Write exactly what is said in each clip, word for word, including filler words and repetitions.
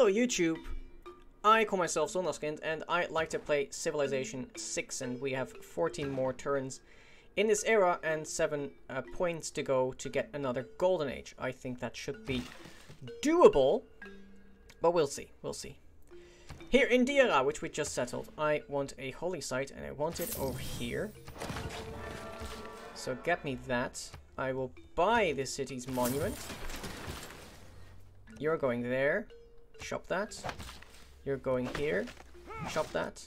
Hello YouTube, I call myself Zondagskind and I like to play Civilization six, and we have fourteen more turns in this era and seven uh, points to go to get another golden age. I think that should be doable, but we'll see, we'll see. Here in Diarra, which we just settled, I want a holy site and I want it over here. So get me that. I will buy this city's monument. You're going there. Shop that. You're going here. Shop that.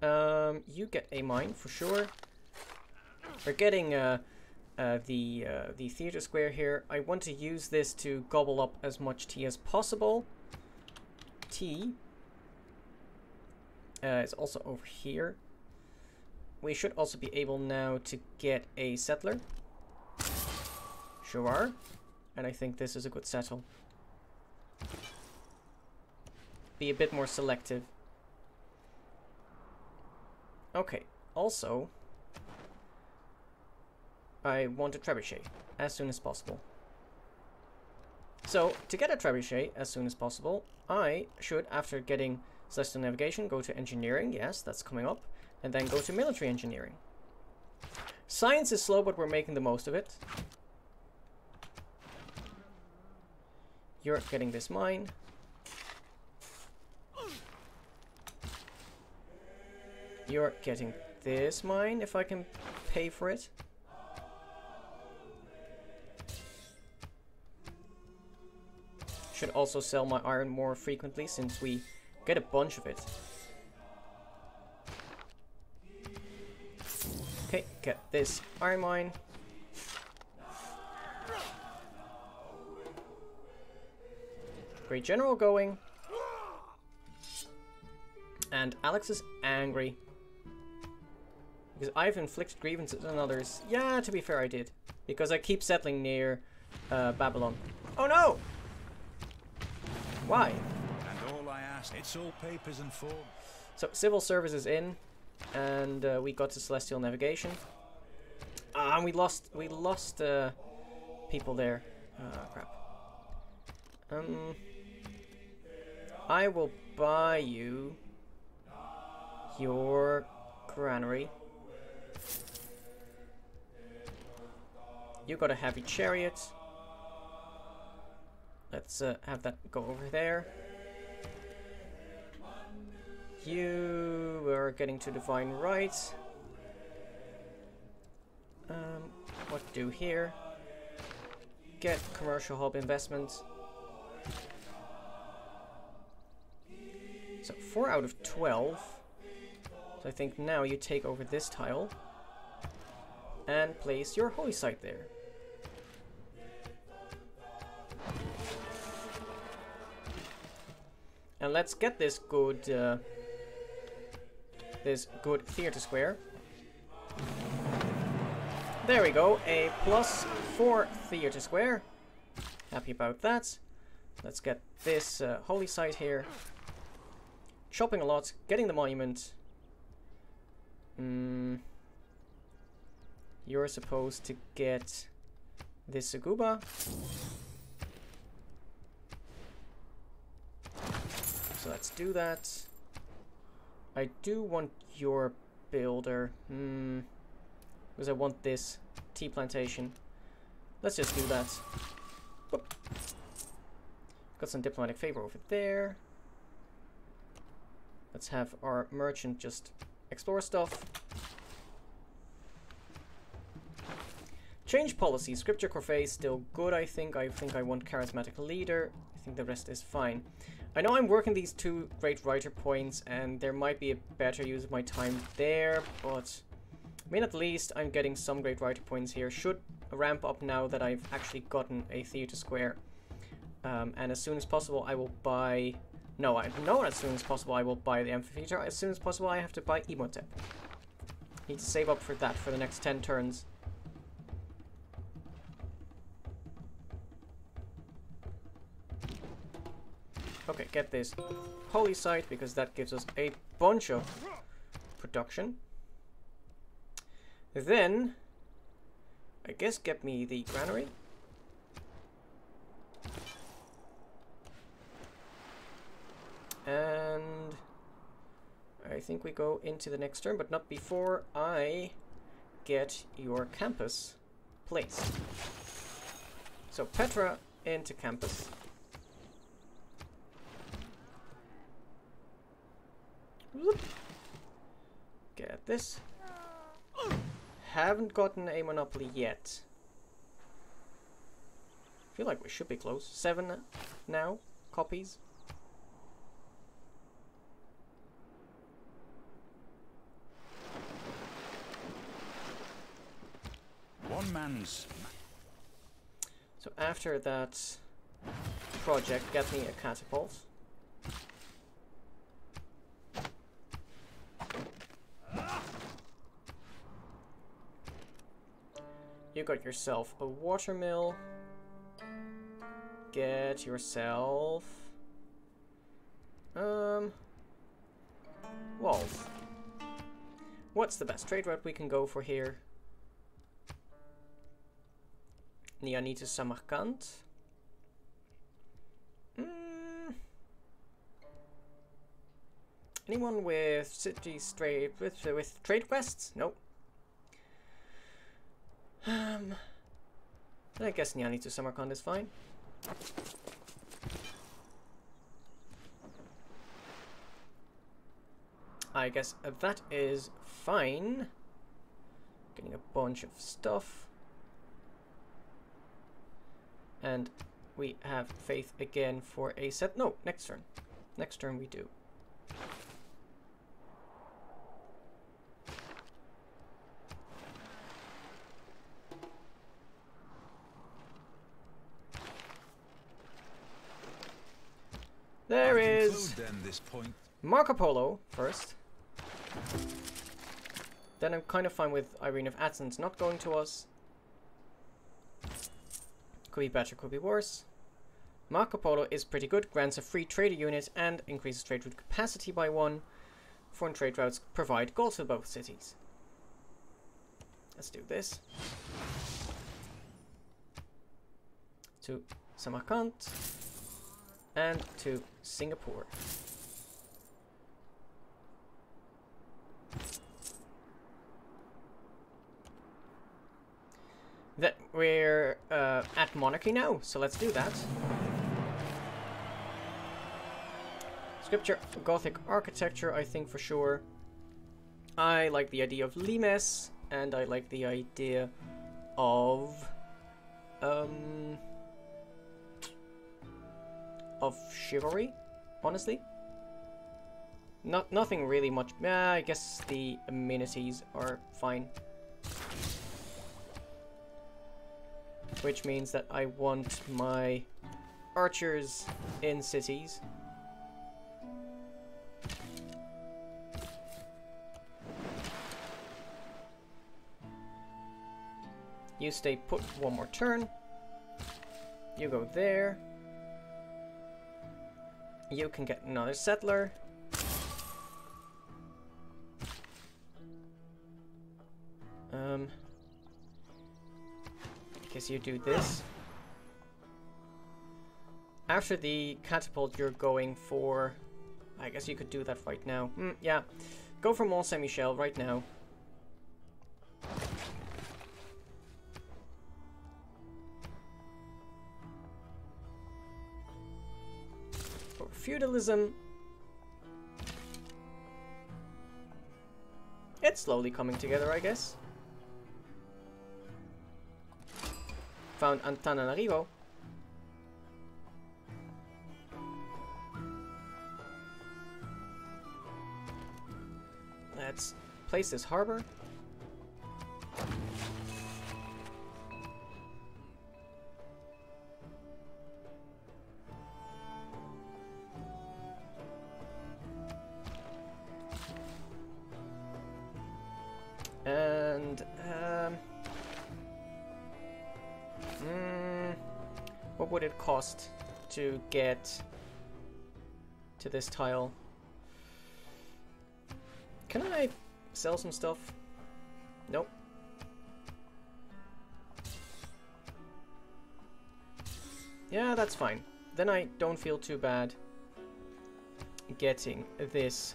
Um, you get a mine for sure. We're getting uh, uh, the uh, the theater square here. I want to use this to gobble up as much tea as possible. Tea uh, is also over here. We should also be able now to get a settler. Sure are. And I think this is a good settle. Be a bit more selective. Okay, also, I want a trebuchet as soon as possible. So, to get a trebuchet as soon as possible, I should, after getting celestial navigation, go to engineering. Yes, that's coming up. And then go to military engineering. Science is slow, but we're making the most of it. You're getting this mine. You're getting this mine, if I can pay for it. Should also sell my iron more frequently, since we get a bunch of it. Okay, get this iron mine. Great general going. And Alex is angry because I've inflicted grievances on others. Yeah, to be fair, I did, because I keep settling near uh, Babylon. Oh no! Why? And all I ask, it's all papers and form. So civil service is in, and uh, we got to celestial navigation. Ah, and we lost, we lost uh, people there. Ah, crap. Um. I will buy you your granary. You got a heavy chariot. Let's uh, have that go over there. You are getting to divine rights. Um, what to do here? Get commercial hub investments. So four out of twelve. So I think now you take over this tile and place your holy site there. And let's get this good, uh, this good theater square. There we go, a plus four theater square. Happy about that. Let's get this uh, holy site here. Shopping a lot, getting the monument. Mm. You're supposed to get this Saguba. So let's do that. I do want your builder. Hmm. Because I want this tea plantation. Let's just do that. Whoop. Got some diplomatic favor over there. Let's have our merchant just explore stuff. Change policy. Scripture corvée is still good, I think. I think I want charismatic leader. I think the rest is fine. I know I'm working these two great writer points, and there might be a better use of my time there, but I mean, at least I'm getting some great writer points here. Should ramp up now that I've actually gotten a theater square. Um, and as soon as possible, I will buy... No, I know as soon as possible I will buy the amphitheater. As soon as possible, I have to buy Imhotep. Need to save up for that for the next ten turns. Okay, get this holy site, because that gives us a bunch of production. Then, I guess get me the granary. and I think we go into the next turn, but not before I get your campus placed. So Petra into campus. Whoop. Get this. Haven't gotten a monopoly yet. Feel like we should be close. Seven now copies. One man's. So after that project, get me a catapult. You got yourself a watermill. Get yourself um walls. What's the best trade route we can go for here? Niani to Samarkand. Mm. Anyone with city trade with uh, with trade quests? Nope. Um, I guess Niani to Samarkand is fine. I guess uh, that is fine. Getting a bunch of stuff. And we have faith again for a set. No, next turn. Next turn we do. There is Marco Polo first. Then I'm kind of fine with Irene of Athens not going to us. Could be better, could be worse. Marco Polo is pretty good, grants a free trader unit and increases trade route capacity by one. Foreign trade routes provide gold to both cities. Let's do this. To Samarkand and to Singapore. That we're uh, at monarchy now, so let's do that. Scripture, Gothic architecture, I think for sure. I like the idea of limes, and I like the idea of um, of chivalry. Honestly, not nothing really much. Uh, I guess the amenities are fine. Which means that I want my archers in cities. You stay put one more turn. You go there. You can get another settler. Um... Guess you do this. After the catapult you're going for... I guess you could do that right now. Mm, yeah. Go for Mont-Saint-Michel right now. For feudalism. It's slowly coming together, I guess. Found Antananarivo. Let's place this harbor. And um Mm, what would it cost to get to this tile? Can I sell some stuff? Nope. Yeah, that's fine. Then I don't feel too bad getting this.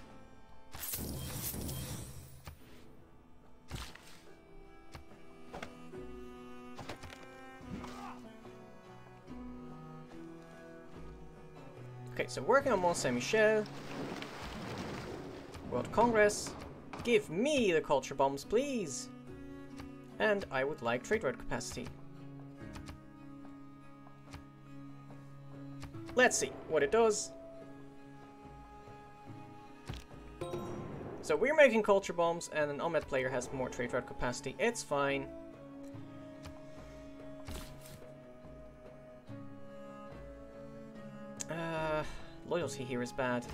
Okay, so working on Mont-Saint-Michel. World Congress. Give me the culture bombs, please. And I would like trade road capacity. Let's see what it does. So we're making culture bombs and an Ahmed player has more trade route capacity. It's fine. Uh, loyalty here is bad.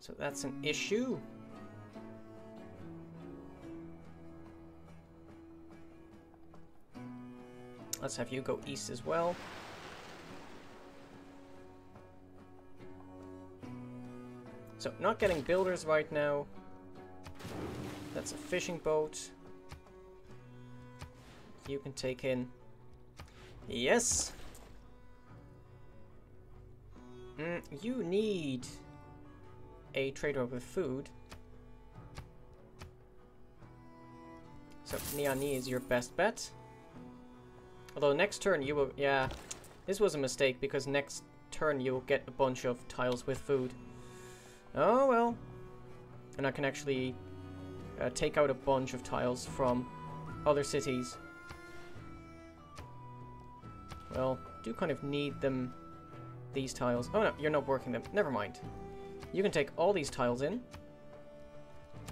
So that's an issue. Let's have you go east as well. So, not getting builders right now. That's a fishing boat. You can take in. Yes! Mm, you need a trader with food. So, Niani is your best bet. Although next turn you will, yeah, this was a mistake because next turn you'll get a bunch of tiles with food. Oh well. And I can actually uh, take out a bunch of tiles from other cities. Well, do kind of need them, these tiles. Oh no, you're not working them. Never mind. You can take all these tiles in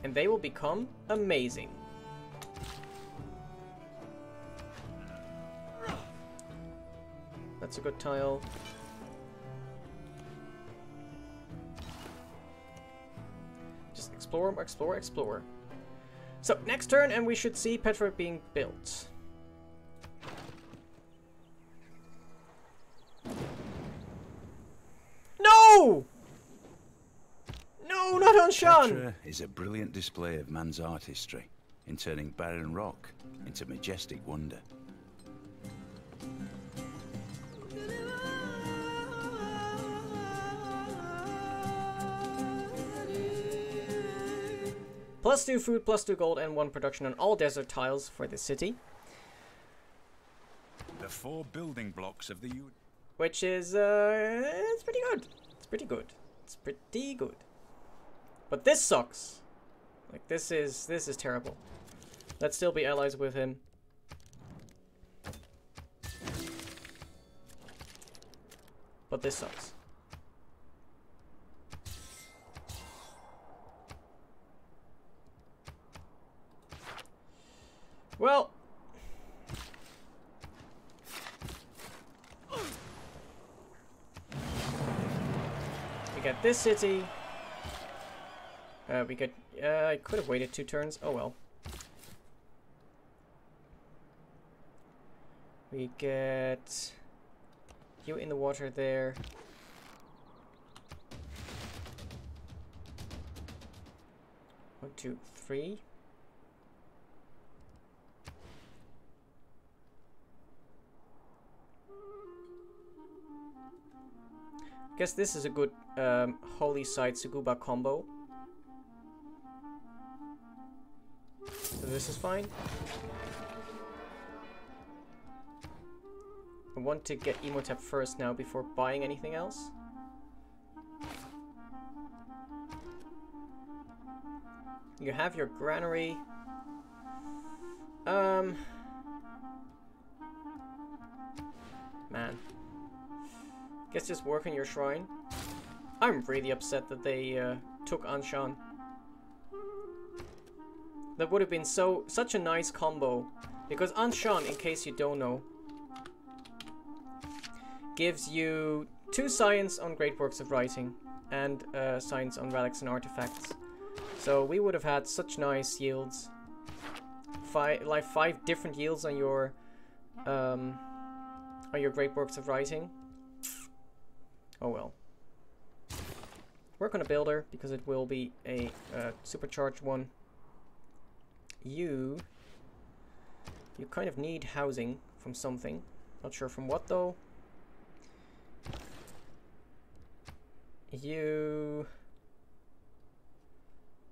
and they will become amazing. That's a good tile. Just explore, explore, explore. So, next turn, and we should see Petra being built. No! No, not Anshan! Petra is a brilliant display of man's artistry in turning barren rock into majestic wonder. Plus two food, plus two gold, and one production on all desert tiles for the city. The four building blocks of the U. Which is, uh, it's pretty good. It's pretty good. It's pretty good. But this sucks. Like this is this is terrible. Let's still be allies with him. But this sucks. Well, we got this city. Uh, we could. Uh, I could have waited two turns. Oh well. We get you in the water there. One, two, three. I guess this is a good um, holy site Suguba combo. So this is fine. I want to get Imhotep first now before buying anything else. You have your granary. Um, man. Guess just work on your shrine. I'm really upset that they uh, took Anshan. That would have been so such a nice combo, because Anshan, in case you don't know, gives you two science on great works of writing and uh, science on relics and artifacts. So we would have had such nice yields, five like five different yields on your um, on your great works of writing. Oh well. Work on a builder because it will be a uh, supercharged one. you, you kind of need housing from something. Not sure from what though. You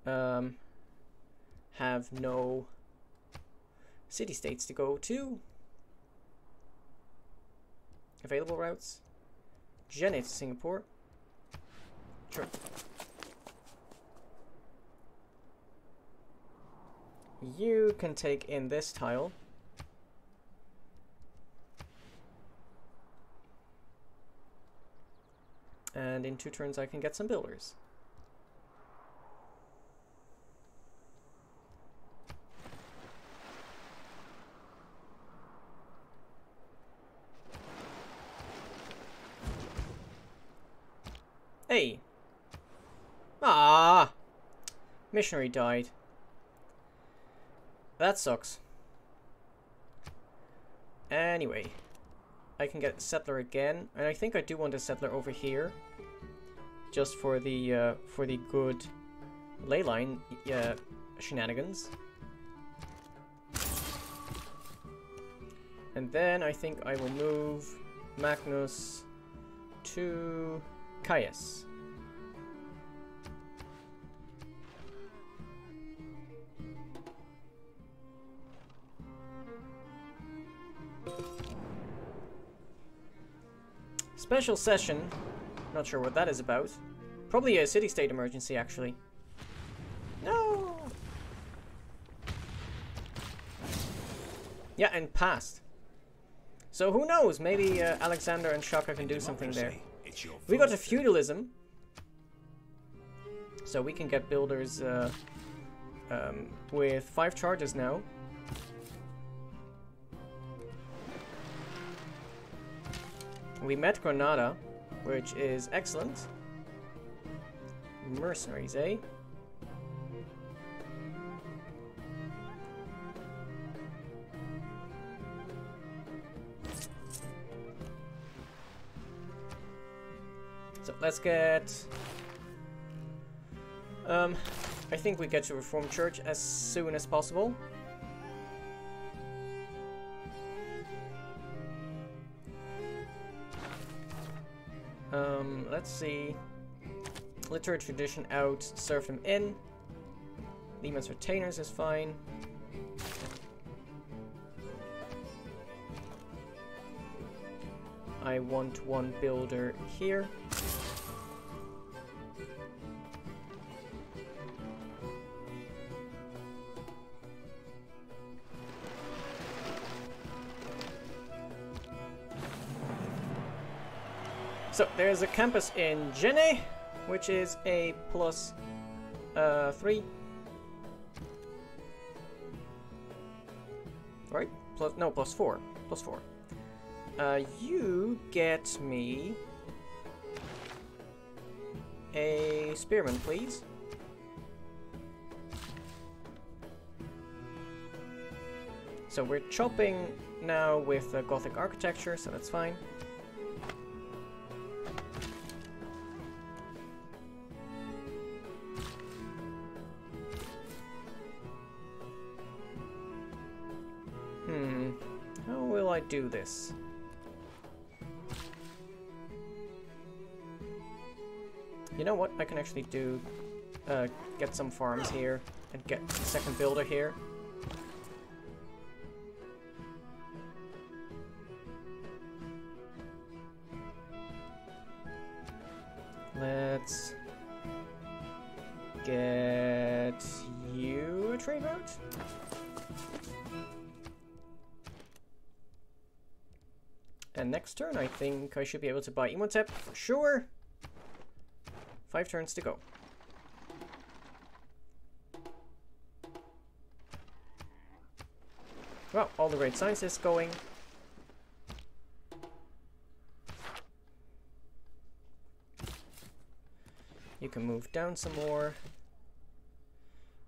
um, have no city-states to go to. Available routes. Jenne to Singapore. Sure. You can take in this tile. And in two turns I can get some builders. Hey! Ah, missionary died. That sucks. Anyway, I can get settler again, and I think I do want a settler over here, just for the uh, for the good ley line uh, shenanigans. And then I think I will move Magnus to Caius. Special session. Not sure what that is about. Probably a city-state emergency, actually. No. Yeah, and passed. So who knows? Maybe uh, Alexander and Shaka can do something there. We got to feudalism, so we can get builders uh, um, with five charges now. We met Granada, which is excellent. Mercenaries, eh? So let's get... Um, I think we get to Reformed Church as soon as possible. Um, let's see. Literary tradition out, serfdom in. Lehman's retainers is fine. I want one builder here. So there's a campus in Jenne, which is a plus uh, three, right? Plus no, plus four, plus four. Uh, you get me a spearman, please. So we're chopping now with uh, Gothic architecture, so that's fine. Do this. You know what? I can actually do uh, get some farms here and get a second builder here. Let's get you a trade route. And next turn, I think I should be able to buy Imhotep for sure. Five turns to go. Well, all the great science is going. You can move down some more.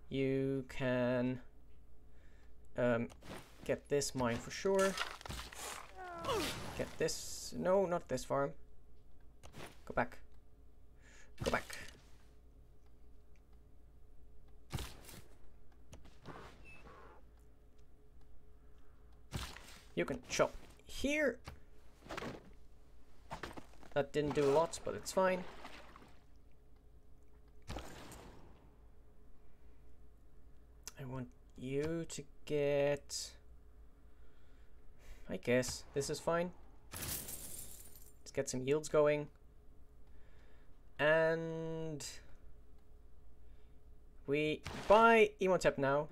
You can um, get this mine for sure. Get this. No, not this farm. Go back. Go back. You can chop here. That didn't do a lot, but it's fine. I want you to get... I guess this is fine. Let's get some yields going. And... we buy Imhotep now.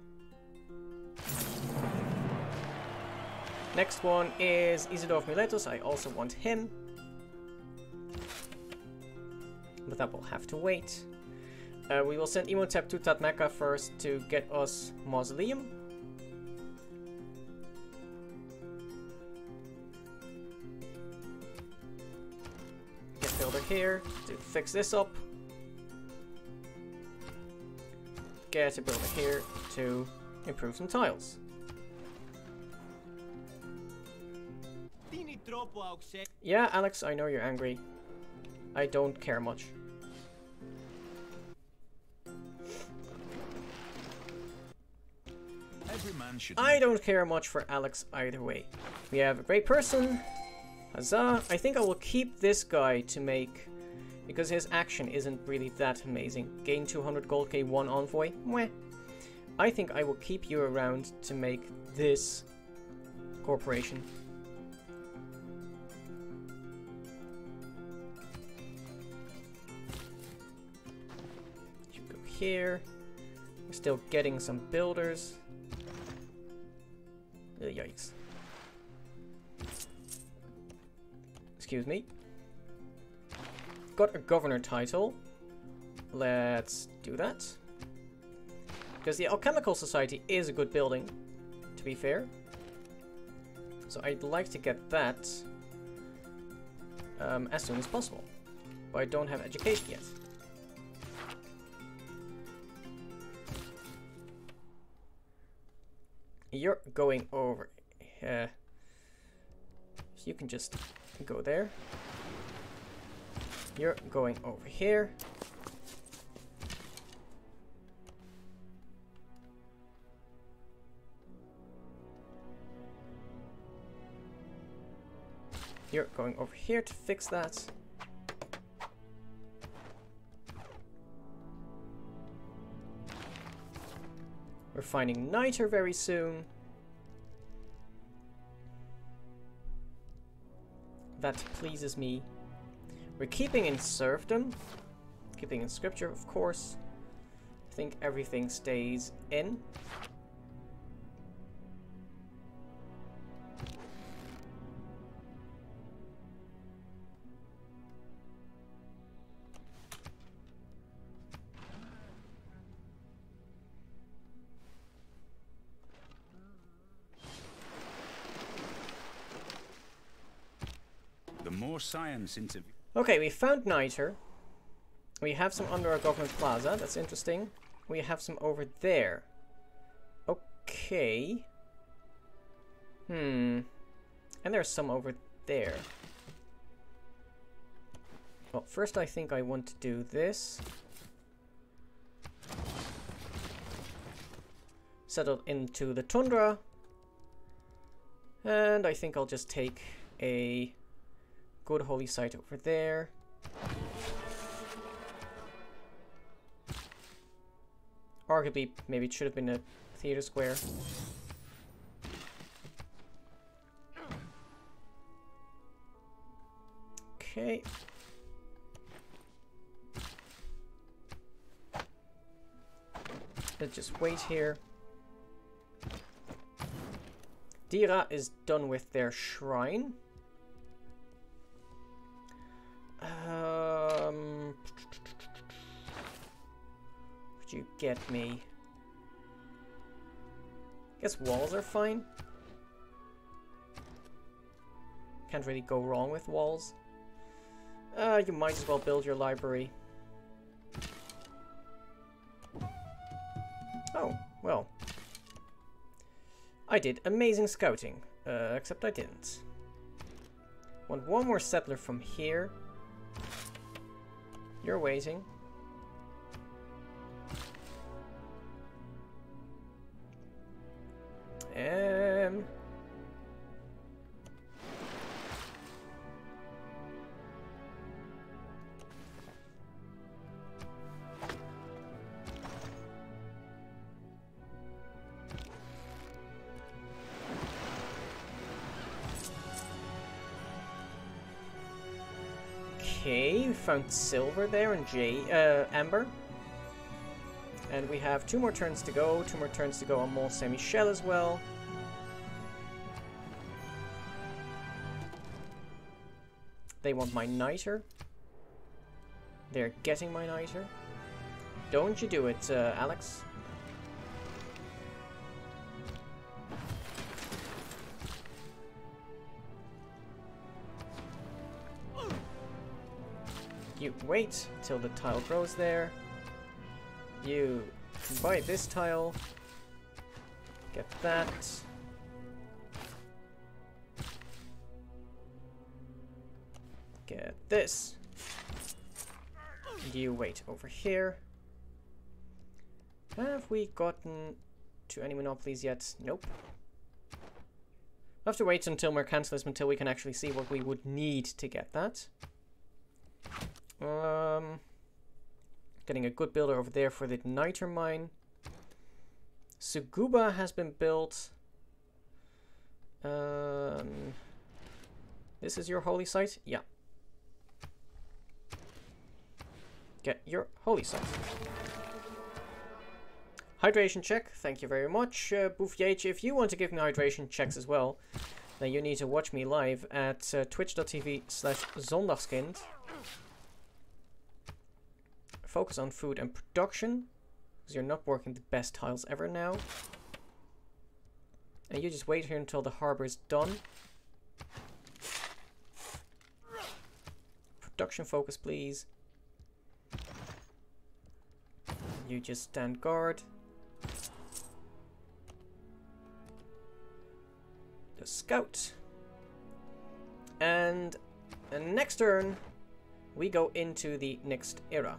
Next one is Isidore of Miletus. I also want him. But that will have to wait. Uh, we will send Imhotep to Tatmecca first to get us Mausoleum. Get Builder here to fix this up. Get a Builder here to improve some tiles. Yeah, Alex, I know you're angry. I don't care much. Every man should I don't care much for Alex either way. We have a great person. Huzzah. I think I will keep this guy to make... because his action isn't really that amazing. Gain two hundred gold, gain one envoy. Mwah. I think I will keep you around to make this corporation. Here. We're still getting some builders. Uh, yikes. Excuse me. Got a governor title. Let's do that. Because the Alchemical Society is a good building, to be fair. So I'd like to get that um, as soon as possible. But I don't have education yet. You're going over. Uh, so you can just go there. You're going over here. You're going over here to fix that. We're finding niter very soon. That pleases me. We're keeping in serfdom. Keeping in scripture, of course. I think everything stays in. Science interview. Okay, we found niter. We have some under our government plaza. That's interesting. We have some over there. Okay. Hmm. And there's some over there. Well, first I think I want to do this. Settle into the tundra. And I think I'll just take a... good holy site over there. Arguably, maybe it should have been a theater square. Okay. Let's just wait here. Diarra is done with their shrine. Um, could you get me? Guess walls are fine. Can't really go wrong with walls. Uh, you might as well build your library. Oh, well. I did amazing scouting, uh, except I didn't. Want one more settler from here. You're waiting. Um, Okay, we found silver there and jay, uh, amber. And we have two more turns to go, two more turns to go on Mont-Saint-Michel as well. They want my niter. They're getting my niter. Don't you do it, uh, Alex. You wait till the tile grows there. You buy this tile. Get that. Get this. You wait over here. Have we gotten to any monopolies yet? Nope. We'll have to wait until mercantilism until we can actually see what we would need to get that. Um, getting a good builder over there for the niter mine. Suguba has been built. Um, this is your holy site? Yeah. Get your holy site. Hydration check. Thank you very much, uh, Bouffier. If you want to give me hydration checks as well, then you need to watch me live at uh, twitch.tv slash Zondagskind. Focus on food and production, because you're not working the best tiles ever now. And you just wait here until the harbor is done. Production focus, please. You just stand guard. The scout. And, and next turn, we go into the next era.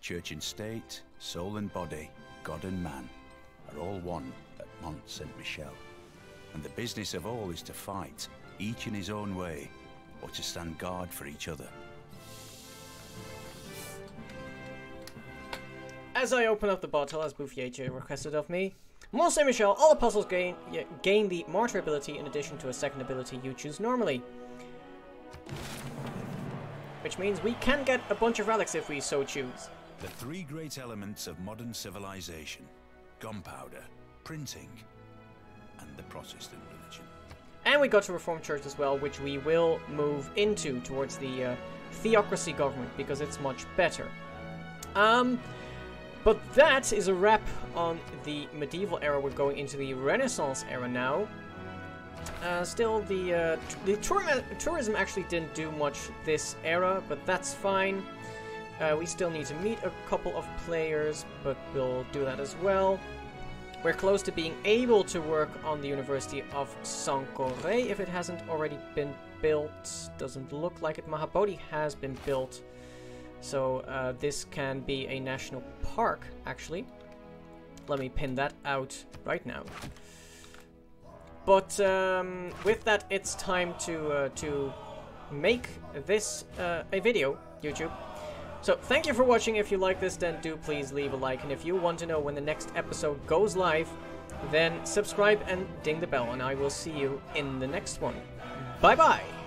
Church and state, soul and body, God and man are all one at Mont-Saint-Michel. And the business of all is to fight, each in his own way, or to stand guard for each other. As I open up the bottle, as Bouffier requested of me, Mont-Saint-Michel, all apostles gain, gain the martyr ability in addition to a second ability you choose normally. Which means we can get a bunch of relics if we so choose. The three great elements of modern civilization, gunpowder, printing, and the Protestant religion. And we got to Reformed Church as well, which we will move into towards the uh, theocracy government, because it's much better. Um, but that is a wrap on the medieval era. We're going into the Renaissance era now. Uh, still, the, uh, the tour tourism actually didn't do much this era, but that's fine. Uh, we still need to meet a couple of players, but we'll do that as well. We're close to being able to work on the University of Sankore if it hasn't already been built. Doesn't look like it. Mahabodhi has been built. So uh, this can be a national park, actually. Let me pin that out right now. But um, with that, it's time to, uh, to make this uh, a video, YouTube. So, thank you for watching. If you like this, then do please leave a like. And if you want to know when the next episode goes live, then subscribe and ding the bell. And I will see you in the next one. Bye-bye!